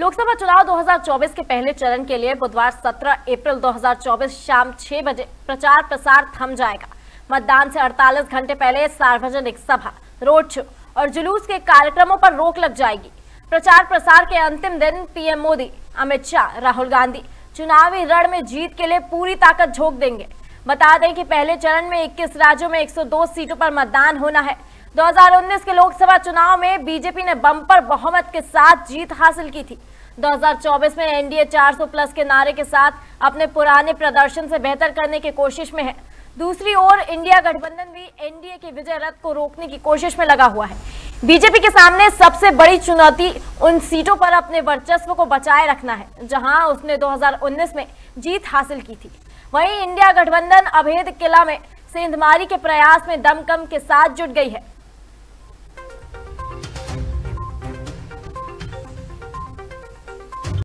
लोकसभा चुनाव 2024 के पहले चरण के लिए बुधवार 17 अप्रैल 2024 शाम 6 बजे प्रचार प्रसार थम जाएगा। मतदान से 48 घंटे पहले सार्वजनिक सभा, रोड शो और जुलूस के कार्यक्रमों पर रोक लग जाएगी। प्रचार प्रसार के अंतिम दिन पीएम मोदी, अमित शाह, राहुल गांधी चुनावी रण में जीत के लिए पूरी ताकत झोंक देंगे। बता दें कि पहले चरण में 21 राज्यों में 102 सीटों पर मतदान होना है। 2019 के लोकसभा चुनाव में बीजेपी ने बम्पर बहुमत के साथ जीत हासिल की थी। 2024 में एनडीए 400 प्लस के नारे के साथ अपने पुराने प्रदर्शन से बेहतर करने की कोशिश में है। दूसरी ओर इंडिया गठबंधन भी एनडीए के विजय रथ को रोकने की कोशिश में लगा हुआ है। बीजेपी के सामने सबसे बड़ी चुनौती उन सीटों पर अपने वर्चस्व को बचाए रखना है जहां उसने 2019 में जीत हासिल की थी। वहीं इंडिया गठबंधन अभेद किला में सेंधमारी के प्रयास में दमखम के साथ जुट गई है।